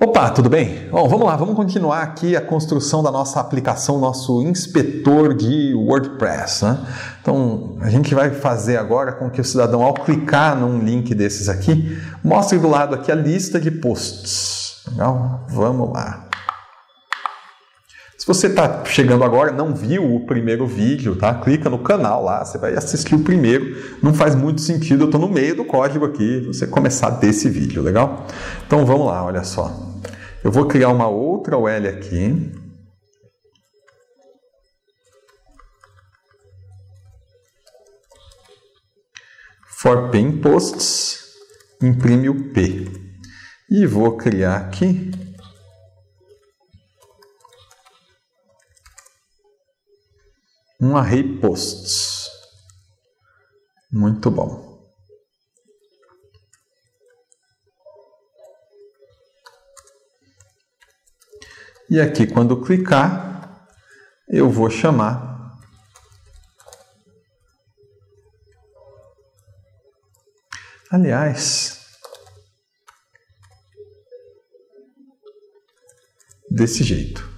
Opa, tudo bem? Bom, vamos lá, vamos continuar aqui a construção da nossa aplicação, nosso inspetor de WordPress, né? Então, a gente vai fazer agora com que o cidadão, ao clicar num link desses aqui, mostre do lado aqui a lista de posts. Legal? Vamos lá. Se você está chegando agora, não viu o primeiro vídeo, tá? Clica no canal lá, você vai assistir o primeiro. Não faz muito sentido, eu estou no meio do código aqui, você começar desse vídeo, legal? Então, vamos lá, olha só. Eu vou criar uma outra URL aqui. For pin posts, imprime o P. E vou criar aqui. Um array posts. Muito bom. E aqui, quando clicar, eu vou chamar desse jeito.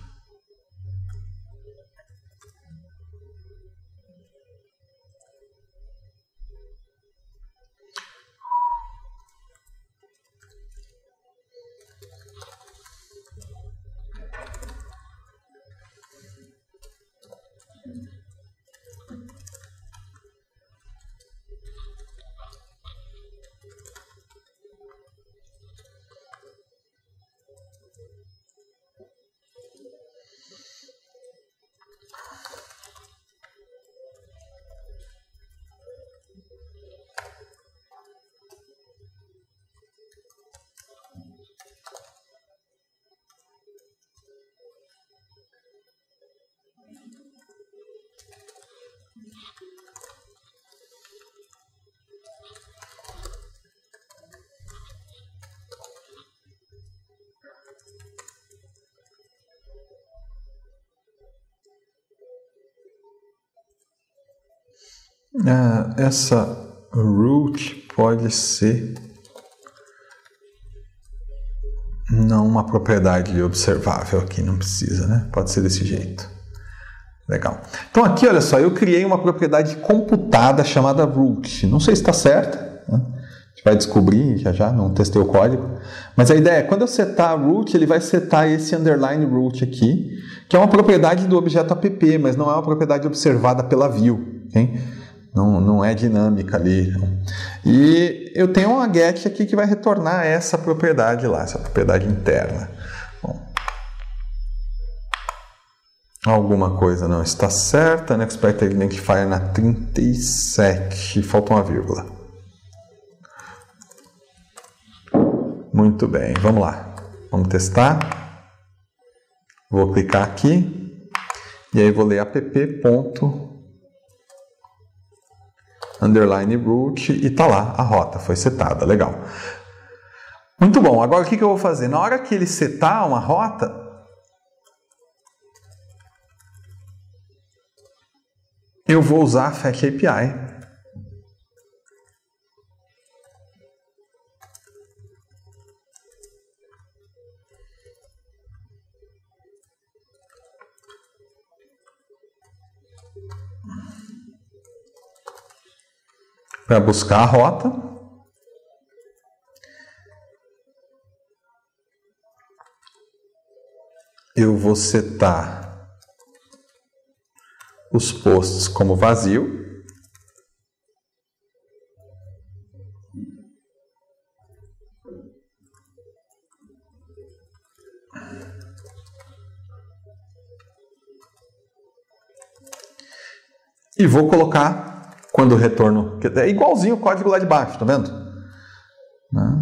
Essa root pode ser não uma propriedade observável aqui, não precisa, né? Pode ser desse jeito. Legal. Então aqui, olha só, eu criei uma propriedade computada chamada root. Não sei se está certa, né? A gente vai descobrir já, não testei o código. Mas a ideia é, quando eu setar root, ele vai setar esse underline root aqui, que é uma propriedade do objeto app, mas não é uma propriedade observada pela view, ok? Não é dinâmica ali. E eu tenho uma get aqui que vai retornar essa propriedade lá, essa propriedade interna. Bom, alguma coisa não está certa. Unexpected identifier na 37. Falta uma vírgula. Muito bem, vamos lá. Vamos testar. Vou clicar aqui. E aí vou ler app. Underline root e tá lá, a rota foi setada, legal. Muito bom, agora o que eu vou fazer? Na hora que ele setar uma rota, eu vou usar a Fetch API. Para buscar a rota. Eu vou setar os posts como vazio. E vou colocar quando eu retorno, é igualzinho o código lá de baixo, tá vendo?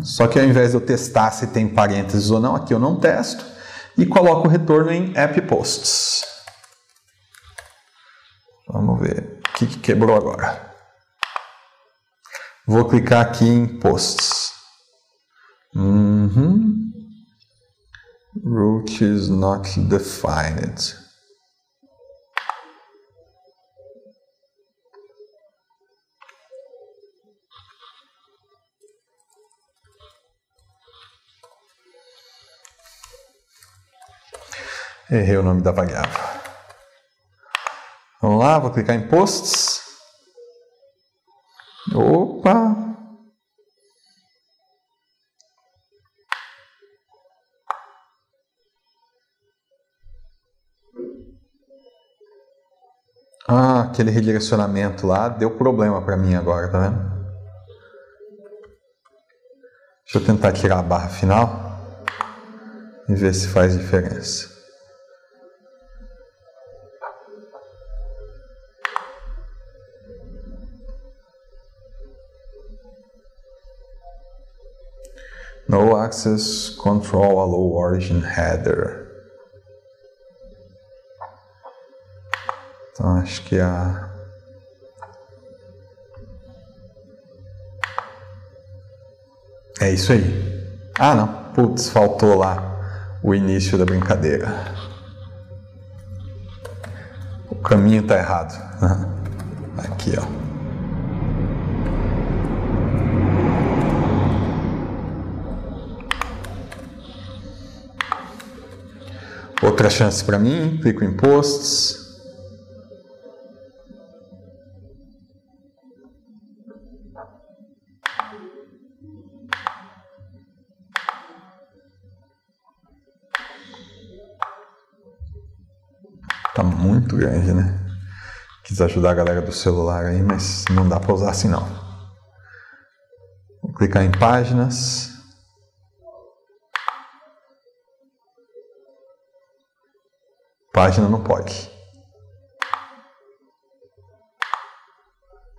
Só que ao invés de eu testar se tem parênteses ou não, aqui eu não testo e coloco o retorno em app posts. Vamos ver o que quebrou agora. Vou clicar aqui em posts. Root is not defined. Errei o nome da variável. Vamos lá, vou clicar em posts. Opa! Ah, aquele redirecionamento lá deu problema para mim agora, tá vendo? Deixa eu tentar tirar a barra final e ver se faz diferença. No access control allow origin header. Então acho que é isso aí. Ah não, putz, faltou lá o início da brincadeira. O caminho está errado. Aqui, ó. Outra chance para mim, clico em posts. Tá muito grande, né? Quis ajudar a galera do celular aí, mas não dá para usar assim não. Vou clicar em páginas. Página não pode.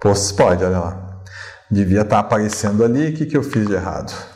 Posts pode, olha lá. Devia estar aparecendo ali. O que que eu fiz de errado?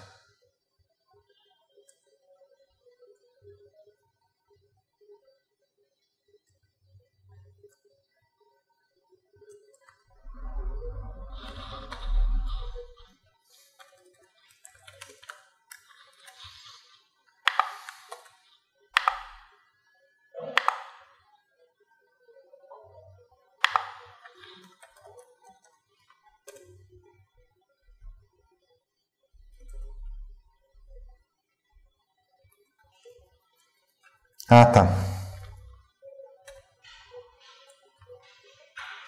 Ah, tá.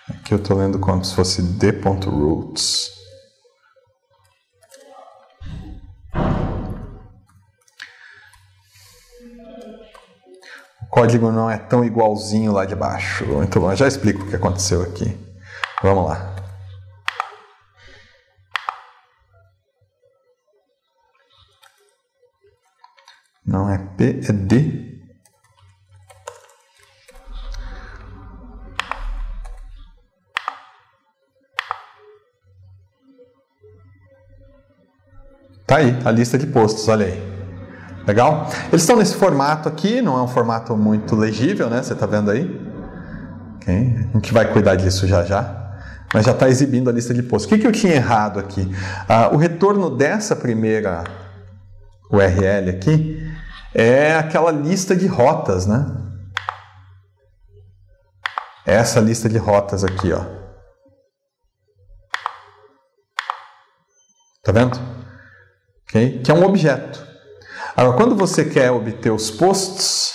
Aqui eu estou lendo como se fosse d.roots. O código não é tão igualzinho lá de baixo. Muito bom, eu já explico o que aconteceu aqui. Vamos lá. Não é P, é D. Tá aí, a lista de posts, olha aí. Legal? Eles estão nesse formato aqui, não é um formato muito legível, né? Você tá vendo aí? Okay. A gente vai cuidar disso já já. Mas já está exibindo a lista de posts. O que que eu tinha errado aqui? O retorno dessa primeira URL aqui é aquela lista de rotas, né? Essa lista de rotas aqui, ó. Tá vendo? Okay? Que é um objeto. Agora, quando você quer obter os posts,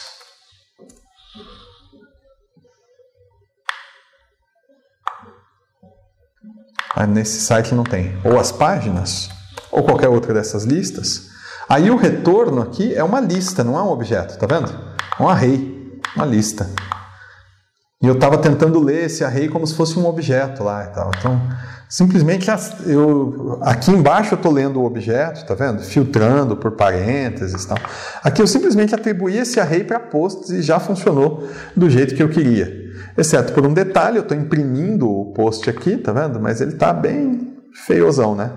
nesse site não tem, ou as páginas, ou qualquer outra dessas listas, aí o retorno aqui é uma lista, não é um objeto, tá vendo? Um array, uma lista. E eu estava tentando ler esse array como se fosse um objeto lá e tal, então... Simplesmente, eu aqui embaixo eu estou lendo o objeto, tá vendo? Filtrando por parênteses e tal. Aqui eu simplesmente atribuí esse array para posts e já funcionou do jeito que eu queria. Exceto por um detalhe, eu estou imprimindo o post aqui, tá vendo? Mas ele está bem feiozão, né?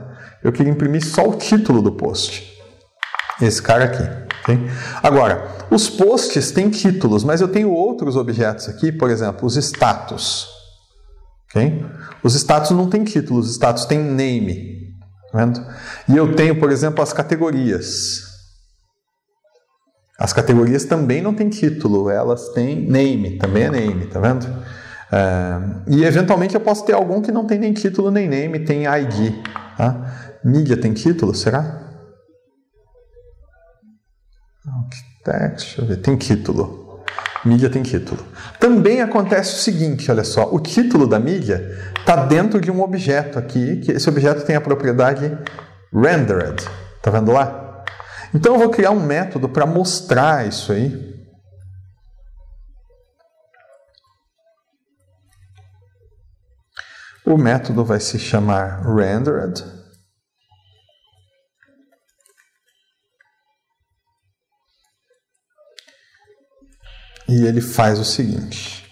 Eu queria imprimir só o título do post. Esse cara aqui, okay? Agora, os posts têm títulos, mas eu tenho outros objetos aqui, por exemplo, os status. Ok? Os status não têm título, os status têm name. Tá vendo? E eu tenho, por exemplo, as categorias. As categorias também não têm título, elas têm name, também é name, tá vendo? E eventualmente eu posso ter algum que não tem nem título nem name, tem ID. Tá? Mídia tem título, será? Text, deixa eu ver, tem título. Mídia tem título. Também acontece o seguinte, olha só, o título da mídia está dentro de um objeto aqui, que esse objeto tem a propriedade rendered. Tá vendo lá? Então eu vou criar um método para mostrar isso aí. O método vai se chamar rendered. E ele faz o seguinte.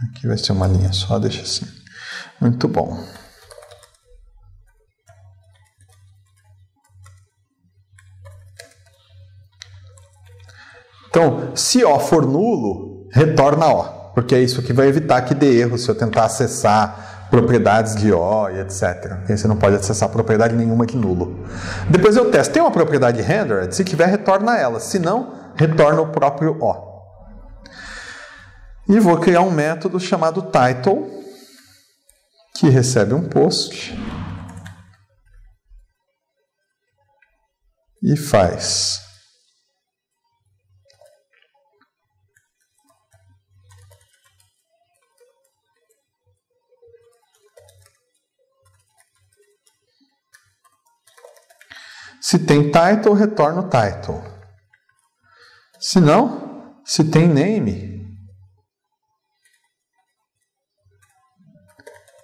Aqui vai ser uma linha só, deixa assim. Muito bom. Então, se O for nulo, retorna O. Porque é isso que vai evitar que dê erro se eu tentar acessar propriedades de O e etc. Porque você não pode acessar propriedade nenhuma de nulo. Depois eu testo. Tem uma propriedade rendered? Se tiver, retorna ela. Se não, retorna o próprio O. E vou criar um método chamado title, que recebe um post e faz... Se tem title, retorna o title. Se não, se tem name,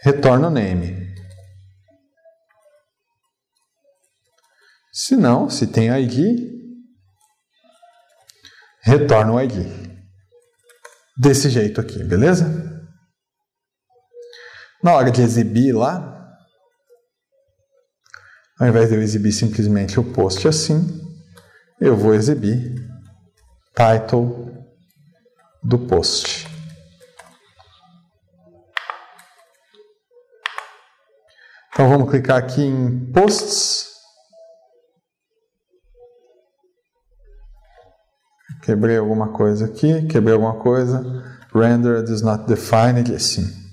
retorna o name. Se não, se tem ID, retorna o ID. Desse jeito aqui, beleza? Na hora de exibir lá, ao invés de eu exibir simplesmente o post assim, eu vou exibir title do post. Então vamos clicar aqui em posts. Quebrei alguma coisa aqui, quebrei alguma coisa. Rendered is not defined, assim.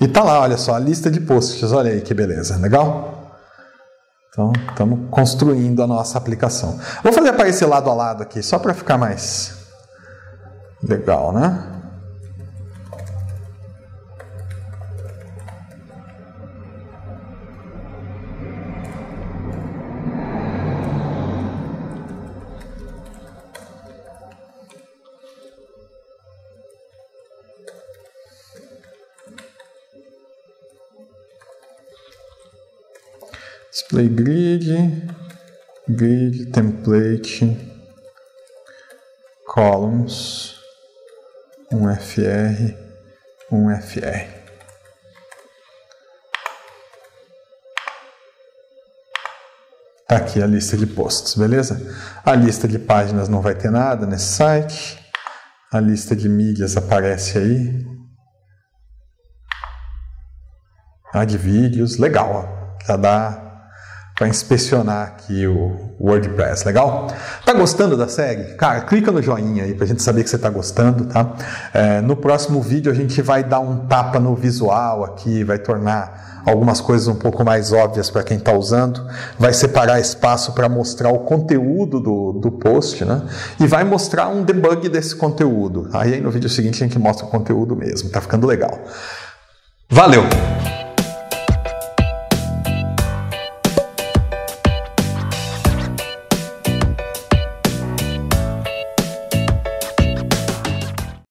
E tá lá, olha só, a lista de posts, olha aí que beleza, legal? Então, estamos construindo a nossa aplicação. Vou fazer aparecer lado a lado aqui, só para ficar mais legal, né? Display grid, grid, template, columns, 1fr, 1fr. Tá aqui a lista de posts, beleza? A lista de páginas não vai ter nada nesse site. A lista de mídias aparece aí. A de vídeos, legal, ó. Já dá para inspecionar aqui o WordPress, legal? Tá gostando da série? Cara, clica no joinha aí pra gente saber que você tá gostando, tá? No próximo vídeo a gente vai dar um tapa no visual aqui, vai tornar algumas coisas um pouco mais óbvias para quem tá usando, vai separar espaço para mostrar o conteúdo do post, né? E vai mostrar um debug desse conteúdo. Aí no vídeo seguinte a gente mostra o conteúdo mesmo, tá ficando legal. Valeu!